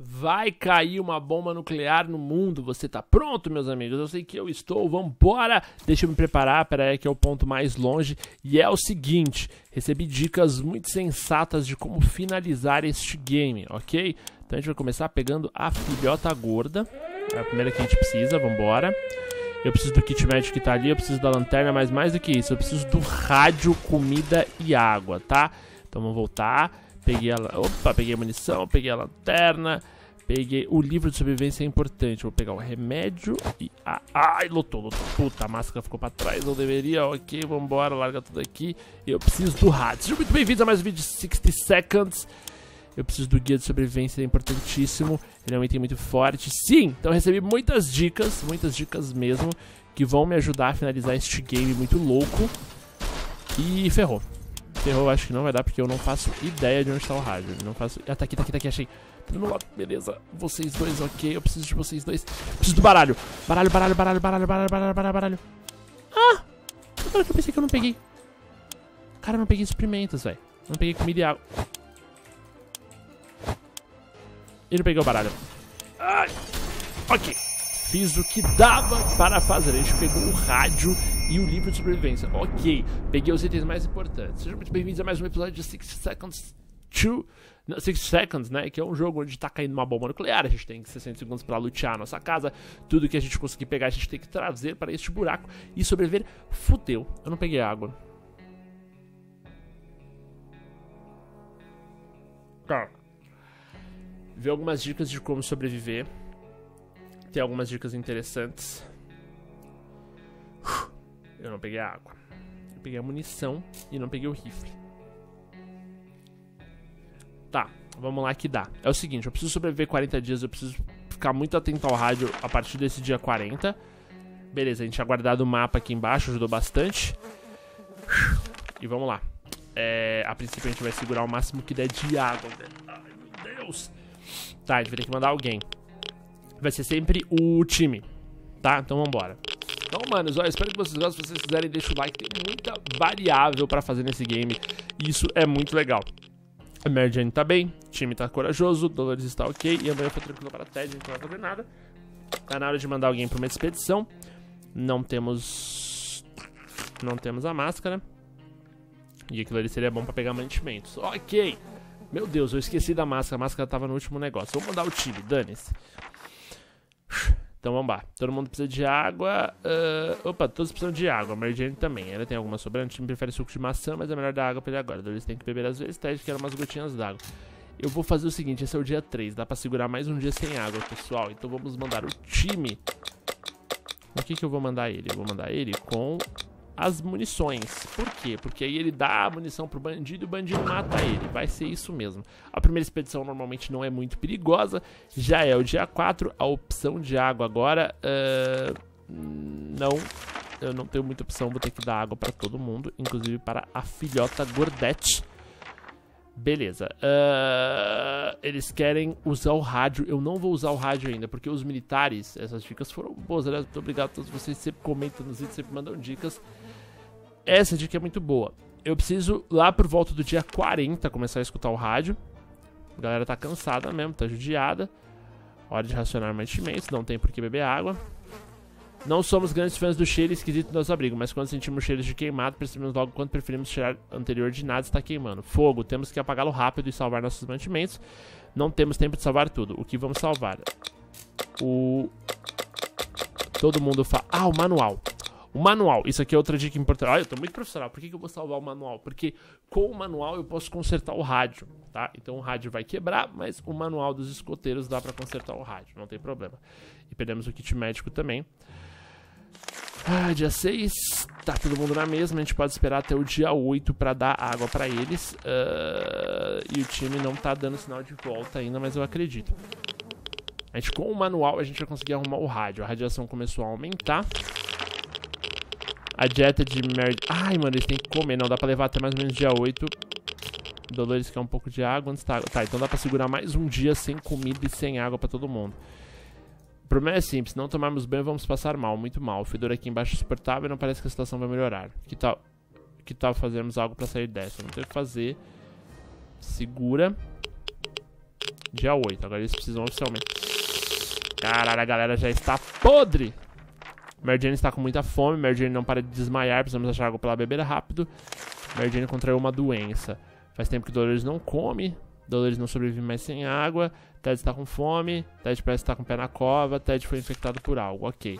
Vai cair uma bomba nuclear no mundo. Você tá pronto, meus amigos? Eu sei que eu estou, vambora. Deixa eu me preparar, peraí, que é o ponto mais longe. E é o seguinte, recebi dicas muito sensatas de como finalizar este game, ok? Então a gente vai começar pegando a filhota gorda. É a primeira que a gente precisa, vambora. Eu preciso do kit médico que tá ali, eu preciso da lanterna, mas mais do que isso, eu preciso do rádio, comida e água, tá? Então vamos voltar. Peguei a... Opa, peguei a munição, peguei a lanterna, peguei... O livro de sobrevivência é importante. Vou pegar o remédio e a... Ai, lotou, lotou. Puta, a máscara ficou pra trás, não deveria. Ok, vambora, larga tudo aqui. Eu preciso do rádio. Sejam muito bem-vindos a mais um vídeo de 60 Seconds. Eu preciso do guia de sobrevivência, é importantíssimo. Ele é um item muito forte. Sim, então recebi muitas dicas mesmo, que vão me ajudar a finalizar este game muito louco. E ferrou. Ferrou, acho que não vai dar, porque eu não faço ideia de onde está o rádio. Não faço... Ah, tá aqui, achei. Tá do meu lado, beleza. Vocês dois, ok. Eu preciso de vocês dois. Preciso do baralho. Baralho, baralho, baralho, baralho, baralho, baralho, baralho, baralho. Ah! Agora que eu pensei que eu não peguei. Cara, eu não peguei suprimentos, velho. Não peguei comida e água. Ele pegou o baralho. Ai! Ok. Fiz o que dava para fazer. A gente pegou o rádio e o livro de sobrevivência. Ok, peguei os itens mais importantes. Sejam muito bem-vindos a mais um episódio de 60 Seconds 2. Não, 60 Seconds, né? Que é um jogo onde tá caindo uma bomba nuclear. A gente tem 60 segundos para lutear a nossa casa. Tudo que a gente conseguir pegar, a gente tem que trazer para este buraco e sobreviver. Fudeu. Eu não peguei água. Tá. Vi algumas dicas de como sobreviver. Tem algumas dicas interessantes. Eu não peguei a água. Eu peguei a munição e não peguei o rifle. Tá, vamos lá que dá. É o seguinte, eu preciso sobreviver 40 dias. Eu preciso ficar muito atento ao rádio a partir desse dia 40. Beleza, a gente tinha guardado o mapa aqui embaixo. Ajudou bastante. E vamos lá. É, a princípio a gente vai segurar o máximo que der de água. Ai, meu Deus. Tá, a gente vai ter que mandar alguém. Vai ser sempre o time, tá? Então vambora. Então, manos, ó, espero que vocês gostem. Se vocês quiserem, deixa o like. Tem muita variável pra fazer nesse game. Isso é muito legal. A Mary Jane tá bem, o time tá corajoso, Dolores está ok. E amanhã foi tranquilo para a Ted, então não tá vendo nada. Tá na hora de mandar alguém pra uma expedição. Não temos a máscara. E aquilo ali seria bom pra pegar mantimentos. Ok. Meu Deus, eu esqueci da máscara. A máscara tava no último negócio. Vou mandar o time, dane-se. Então vamos lá, todo mundo precisa de água. Opa, todos precisam de água. A Mary Jane também, ela tem alguma sobrante. O time prefere suco de maçã, mas é melhor dar água pra ele agora. Eles têm que beber às vezes, Ted quer umas gotinhas d'água. Eu vou fazer o seguinte, esse é o dia 3. Dá pra segurar mais um dia sem água, pessoal. Então vamos mandar o time. O que que eu vou mandar ele? Eu vou mandar ele com as munições. Por quê? Porque aí ele dá a munição pro bandido e o bandido mata ele. Vai ser isso mesmo. A primeira expedição normalmente não é muito perigosa. Já é o dia 4. A opção de água agora... não. Eu não tenho muita opção. Vou ter que dar água pra todo mundo. Inclusive para a filhota Gordete. Beleza. Eles querem usar o rádio. Eu não vou usar o rádio ainda, porque os militares... Essas dicas foram boas. Aliás, muito obrigado a todos vocês. Sempre comentam nos vídeos, sempre mandam dicas. Essa dica é muito boa. Eu preciso, lá por volta do dia 40, começar a escutar o rádio. A galera tá cansada mesmo, tá judiada. Hora de racionar mantimentos, não tem por que beber água. Não somos grandes fãs do cheiro esquisito do nosso abrigo, mas quando sentimos cheiros de queimado, percebemos logo quando preferimos cheirar anterior de nada está queimando. Fogo, temos que apagá-lo rápido e salvar nossos mantimentos. Não temos tempo de salvar tudo. O que vamos salvar? Todo mundo fala... Ah, o manual. O manual, isso aqui é outra dica importante. Olha, eu tô muito profissional, por que eu vou salvar o manual? Porque com o manual eu posso consertar o rádio, tá? Então o rádio vai quebrar, mas o manual dos escoteiros dá pra consertar o rádio, não tem problema. E perdemos o kit médico também. Ah, dia 6, tá todo mundo na mesma, a gente pode esperar até o dia 8 pra dar água pra eles. E o time não tá dando sinal de volta ainda, mas eu acredito. A gente, com o manual a gente vai conseguir arrumar o rádio, a radiação começou a aumentar. A dieta de Mary... Ai, mano, eles têm que comer. Não, dá pra levar até mais ou menos dia 8. Dolores quer um pouco de água. Onde está a água? Tá, então dá pra segurar mais um dia sem comida e sem água pra todo mundo. O problema é simples. Se não tomarmos banho, vamos passar mal. Muito mal. O fedor aqui embaixo é insuportável e não parece que a situação vai melhorar. Que tal fazermos algo pra sair dessa? Não tem o que fazer. Segura. Dia 8. Agora eles precisam oficialmente. Caralho, a galera já está podre. Mary Jane está com muita fome. Mary Jane não para de desmaiar. Precisamos achar água para ela beber rápido. Mary Jane contraiu uma doença. Faz tempo que Dolores não come. Dolores não sobrevive mais sem água. Ted está com fome. Ted parece estar com o pé na cova. Ted foi infectado por algo. Ok.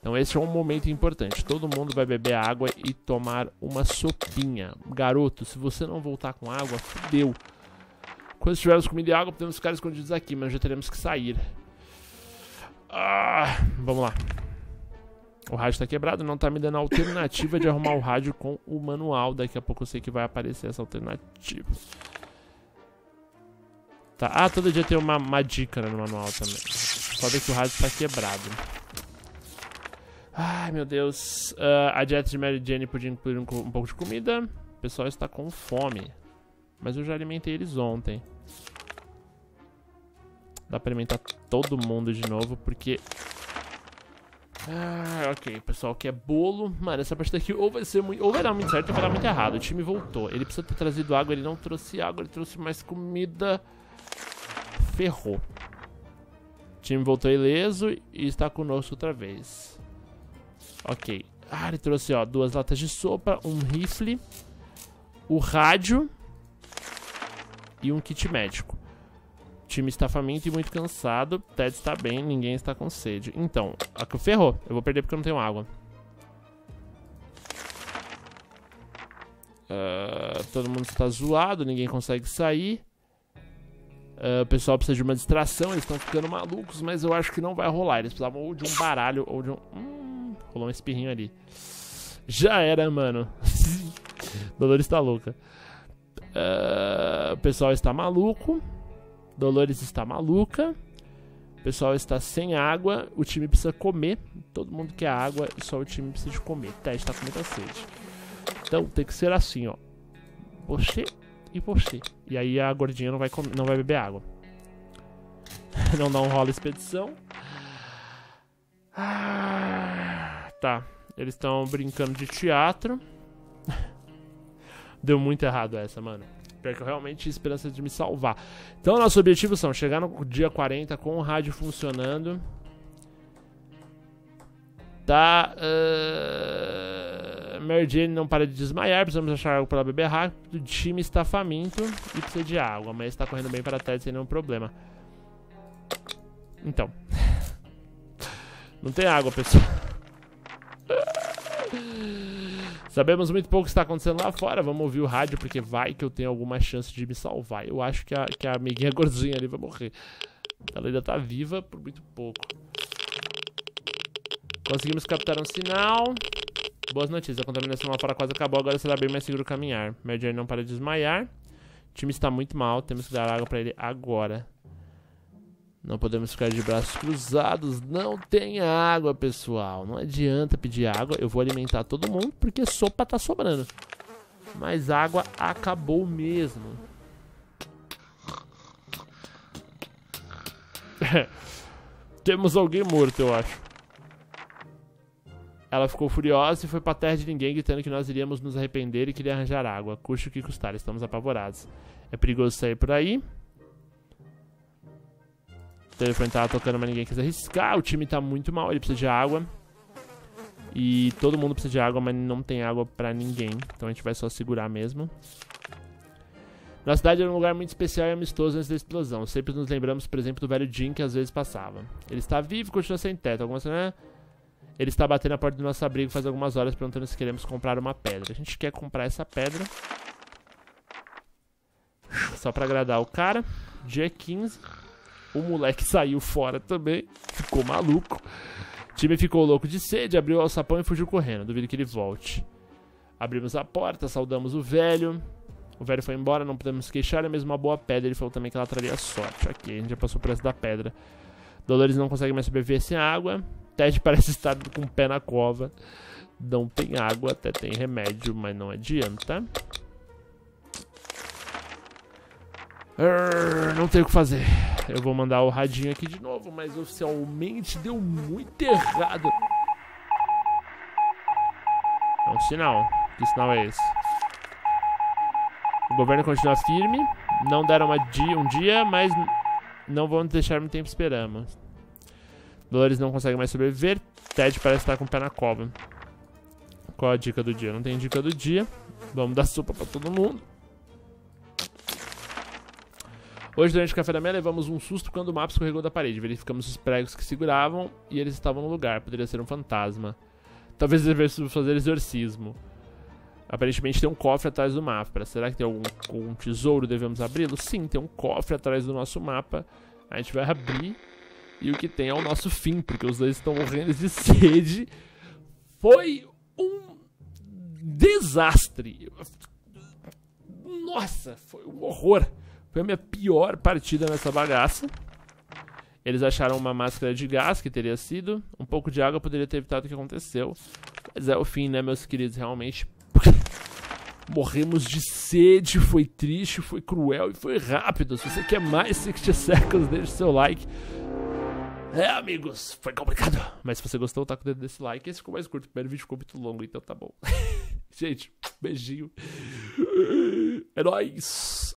Então esse é um momento importante. Todo mundo vai beber água e tomar uma sopinha. Garoto, se você não voltar com água, fudeu. Quando tivermos comida e água, podemos ficar escondidos aqui, mas já teremos que sair. Vamos lá. O rádio tá quebrado, não tá me dando a alternativa de arrumar o rádio com o manual. Daqui a pouco eu sei que vai aparecer essa alternativa. Tá. Ah, todo dia tem uma dica no manual também. Foda que o rádio tá quebrado. Ai, meu Deus. A dieta de Mary Jane podia incluir um pouco de comida. O pessoal está com fome. Mas eu já alimentei eles ontem. Dá pra alimentar todo mundo de novo, porque... Ah, ok. Pessoal, quer bolo. Mano, essa parte daqui ou vai ser muito... Ou vai dar muito certo ou vai dar muito errado. O time voltou. Ele precisa ter trazido água. Ele não trouxe água. Ele trouxe mais comida. Ferrou. O time voltou ileso e está conosco outra vez. Ok. Ah, ele trouxe, ó, 2 latas de sopa, um rifle, o rádio e um kit médico. O time está faminto e muito cansado. Ted está bem, ninguém está com sede. Então, ferrou. Eu vou perder porque eu não tenho água. Todo mundo está zoado, ninguém consegue sair. O pessoal precisa de uma distração, eles estão ficando malucos, mas eu acho que não vai rolar. Eles precisavam ou de um baralho ou de um... Rolou um espirrinho ali. Já era, mano. Dolores tá louca. O pessoal está maluco. Dolores está maluca. O pessoal está sem água. O time precisa comer. Todo mundo quer água e só o time precisa de comer. Ted está com muita sede. Então tem que ser assim, ó. Você e você. E aí a gordinha não vai comer, não vai beber água. Não dá um rolo expedição. Tá, eles estão brincando de teatro. Deu muito errado essa, mano. Pior que eu realmente tinha esperança de me salvar. Então, nosso objetivo são chegar no dia 40 com o rádio funcionando. Tá. Mary Jane não para de desmaiar. Precisamos achar água para ela beber rápido. O time está faminto e precisa de água. Mas está correndo bem para a Ted sem nenhum problema. Então. Não tem água, pessoal. Sabemos muito pouco o que está acontecendo lá fora. Vamos ouvir o rádio, porque vai que eu tenho alguma chance de me salvar. Eu acho que a amiguinha gordinha ali vai morrer. Ela ainda tá viva por muito pouco. Conseguimos captar um sinal. Boas notícias, a contaminação lá fora quase acabou. Agora será bem mais seguro caminhar. Mary Jane não para de desmaiar. O time está muito mal, temos que dar água para ele agora. Não podemos ficar de braços cruzados. Não tem água, pessoal. Não adianta pedir água. Eu vou alimentar todo mundo porque sopa tá sobrando. Mas água acabou mesmo. Temos alguém morto, eu acho. Ela ficou furiosa e foi pra terra de ninguém, gritando que nós iríamos nos arrepender e queria arranjar água. Custe o que custar, estamos apavorados. É perigoso sair por aí. O telefone tava tocando, mas ninguém quis arriscar. O time tá muito mal, ele precisa de água. E todo mundo precisa de água, mas não tem água pra ninguém. Então a gente vai só segurar mesmo. Nossa cidade era um lugar muito especial e amistoso antes da explosão. Sempre nos lembramos, por exemplo, do velho Jim que às vezes passava. Ele está vivo e continua sem teto. Algumas, né? Ele está batendo a porta do nosso abrigo faz algumas horas perguntando se queremos comprar uma pedra. A gente quer comprar essa pedra. Só pra agradar o cara. Dia 15... O moleque saiu fora também. Ficou maluco. O time ficou louco de sede, abriu o alçapão e fugiu correndo. Duvido que ele volte. Abrimos a porta, saudamos o velho. O velho foi embora, não podemos queixar. É mesmo uma boa pedra. Ele falou também que ela traria sorte. Ok, a gente já passou o preço da pedra. Dolores não consegue mais sobreviver sem água. Ted parece estar com o pé na cova. Não tem água, até tem remédio, mas não adianta. Não tem o que fazer. Eu vou mandar o radinho aqui de novo, mas oficialmente deu muito errado. É um sinal. Que sinal é esse? O governo continua firme. Não deram um dia, mas não vão deixar muito tempo esperando. Dolores não consegue mais sobreviver. Ted parece estar com o pé na cova. Qual a dica do dia? Não tem dica do dia. Vamos dar sopa pra todo mundo. Hoje, durante o café da manhã, levamos um susto quando o mapa escorregou da parede. Verificamos os pregos que seguravam e eles estavam no lugar. Poderia ser um fantasma. Talvez devêssemos fazer exorcismo. Aparentemente tem um cofre atrás do mapa. Será que tem algum tesouro? Devemos abri-lo? Sim, tem um cofre atrás do nosso mapa. A gente vai abrir e o que tem é o nosso fim, porque os dois estão morrendo de sede. Foi um desastre. Nossa, foi um horror. Foi a minha pior partida nessa bagaça. Eles acharam uma máscara de gás, que teria sido. Um pouco de água poderia ter evitado o que aconteceu. Mas é o fim, né, meus queridos? Realmente morremos de sede. Foi triste, foi cruel e foi rápido. Se você quer mais 60 Seconds, deixe seu like. É, amigos, foi complicado. Mas se você gostou, tá com o dedo desse like. Esse ficou mais curto, o primeiro vídeo ficou muito longo, então tá bom. Gente, beijinho. É nóis.